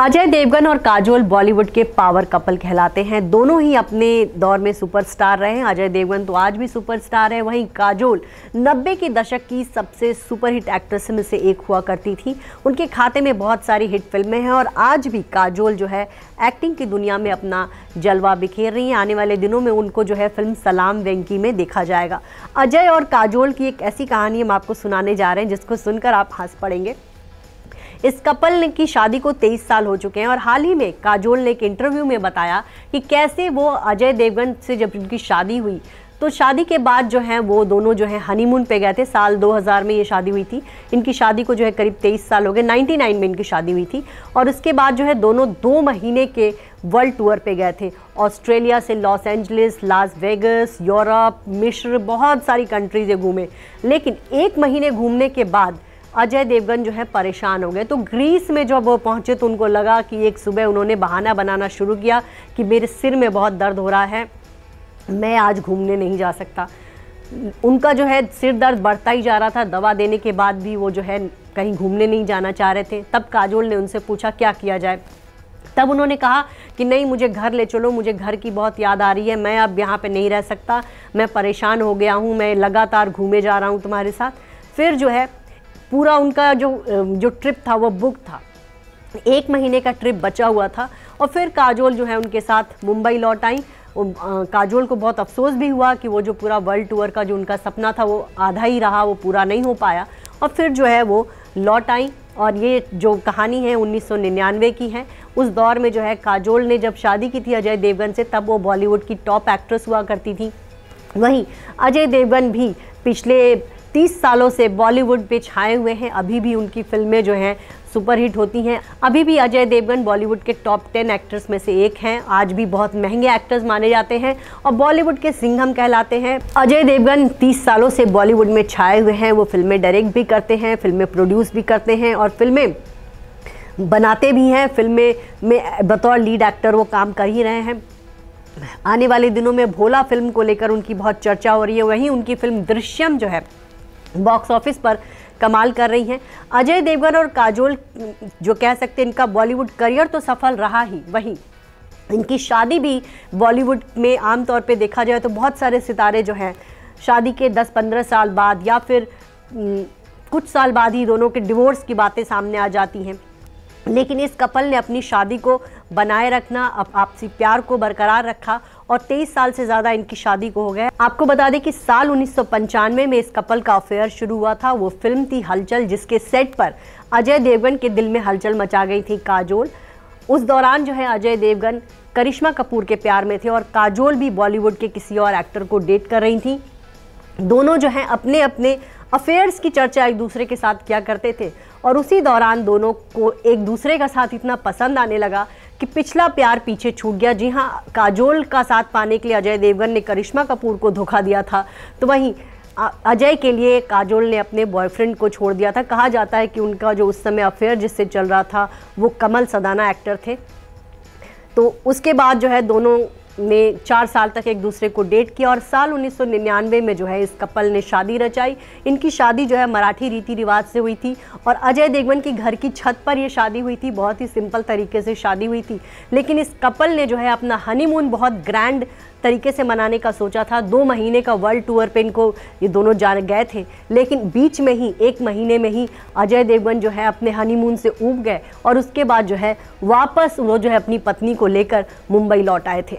अजय देवगन और काजोल बॉलीवुड के power couple कहलाते हैं। दोनों ही अपने दौर में सुपरस्टार रहे हैं। अजय देवगन तो आज भी सुपरस्टार है, वहीं काजोल 90 के दशक की सबसे सुपरहिट एक्ट्रेस में से एक हुआ करती थी। उनके खाते में बहुत सारी हिट फिल्में हैं और आज भी काजोल जो है एक्टिंग की दुनिया में अपना जलवा बिखेर रही हैं। आने वाले दिनों में उनको जो है फिल्म सलाम वेंकी में देखा जाएगा। अजय और काजोल की एक ऐसी कहानी हम आपको सुनाने जा रहे हैं जिसको सुनकर आप हंस पड़ेंगे। इस कपल की शादी को 23 साल हो चुके हैं और हाल ही में काजोल ने एक इंटरव्यू में बताया कि कैसे वो अजय देवगन से जब उनकी शादी हुई तो शादी के बाद जो है वो दोनों जो है हनीमून पे गए थे। साल 2000 में ये शादी हुई थी। इनकी शादी को जो है करीब 23 साल हो गए। 99 में इनकी शादी हुई थी और उसके बाद जो है दोनों 2 महीने के वर्ल्ड टूर पे गए थे। ऑस्ट्रेलिया से Los Angeles, Las Vegas, Europe, मिस्र, बहुत सारी कंट्रीज़ घूमे। लेकिन 1 महीने घूमने के बाद अजय देवगन जो है परेशान हो गए। तो ग्रीस में जब वो पहुँचे तो उनको लगा कि एक सुबह उन्होंने बहाना बनाना शुरू किया कि मेरे सिर में बहुत दर्द हो रहा है, मैं आज घूमने नहीं जा सकता। उनका जो है सिर दर्द बढ़ता ही जा रहा था। दवा देने के बाद भी वो जो है कहीं घूमने नहीं जाना चाह रहे थे। तब काजोल ने उनसे पूछा क्या किया जाए। तब उन्होंने कहा कि नहीं, मुझे घर ले चलो, मुझे घर की बहुत याद आ रही है, मैं अब यहाँ पे नहीं रह सकता, मैं परेशान हो गया हूँ, मैं लगातार घूमे जा रहा हूँ तुम्हारे साथ। फिर जो है पूरा उनका जो ट्रिप था वो बुक था। 1 महीने का ट्रिप बचा हुआ था और फिर काजोल जो है उनके साथ मुंबई लौट आई। काजोल को बहुत अफसोस भी हुआ कि वो जो पूरा वर्ल्ड टूर का जो उनका सपना था वो आधा ही रहा, वो पूरा नहीं हो पाया। और फिर जो है वो लौट आई और ये जो कहानी है 1999 की है। उस दौर में जो है काजोल ने जब शादी की थी अजय देवगन से तब वो बॉलीवुड की टॉप एक्ट्रेस हुआ करती थी। वहीं अजय देवगन भी पिछले 30 सालों से बॉलीवुड पे छाए हुए हैं। अभी भी उनकी फिल्में जो हैं सुपरहिट होती हैं। अभी भी अजय देवगन बॉलीवुड के टॉप 10 एक्टर्स में से एक हैं। आज भी बहुत महंगे एक्टर्स माने जाते हैं और बॉलीवुड के सिंघम कहलाते हैं। अजय देवगन 30 सालों से बॉलीवुड में छाए हुए हैं। वो फिल्में डायरेक्ट भी करते हैं, फिल्में प्रोड्यूस भी करते हैं और फिल्में बनाते भी हैं। फिल्में में बतौर लीड एक्टर वो काम कर ही रहे हैं। आने वाले दिनों में भोला फिल्म को लेकर उनकी बहुत चर्चा हो रही है। वहीं उनकी फिल्म दृश्यम जो है बॉक्स ऑफिस पर कमाल कर रही हैं। अजय देवगन और काजोल जो कह सकते हैं इनका बॉलीवुड करियर तो सफल रहा ही, वहीं इनकी शादी भी बॉलीवुड में आमतौर पे देखा जाए तो बहुत सारे सितारे जो हैं शादी के 10-15 साल बाद या फिर कुछ साल बाद ही दोनों के डिवोर्स की बातें सामने आ जाती हैं। लेकिन इस कपल ने अपनी शादी को बनाए रखना, आपसी प्यार को बरकरार रखा और 23 साल से ज़्यादा इनकी शादी को हो गया। आपको बता दें कि साल 1995 में इस कपल का अफेयर शुरू हुआ था। वो फिल्म थी हलचल, जिसके सेट पर अजय देवगन के दिल में हलचल मचा गई थी काजोल। उस दौरान जो है अजय देवगन करिश्मा कपूर के प्यार में थे और काजोल भी बॉलीवुड के किसी और एक्टर को डेट कर रही थी। दोनों जो हैं अपने अपने अफेयर्स की चर्चा एक दूसरे के साथ किया करते थे और उसी दौरान दोनों को एक दूसरे का साथ इतना पसंद आने लगा कि पिछला प्यार पीछे छूट गया। जी हां, काजोल का साथ पाने के लिए अजय देवगन ने करिश्मा कपूर को धोखा दिया था तो वहीं अजय के लिए काजोल ने अपने बॉयफ्रेंड को छोड़ दिया था। कहा जाता है कि उनका जो उस समय अफेयर जिससे चल रहा था वो कमल सदाना एक्टर थे। तो उसके बाद जो है दोनों ने 4 साल तक एक दूसरे को डेट किया और साल 1999 में जो है इस कपल ने शादी रचाई। इनकी शादी जो है मराठी रीति रिवाज से हुई थी और अजय देवगन की घर की छत पर ये शादी हुई थी। बहुत ही सिंपल तरीके से शादी हुई थी। लेकिन इस कपल ने जो है अपना हनीमून बहुत ग्रैंड तरीके से मनाने का सोचा था। 2 महीने का वर्ल्ड टूर पे इनको ये दोनों जा गए थे। लेकिन बीच में ही 1 महीने में ही अजय देवगन जो है अपने हनीमून से ऊब गए और उसके बाद जो है वापस वो जो है अपनी पत्नी को लेकर मुंबई लौट आए थे।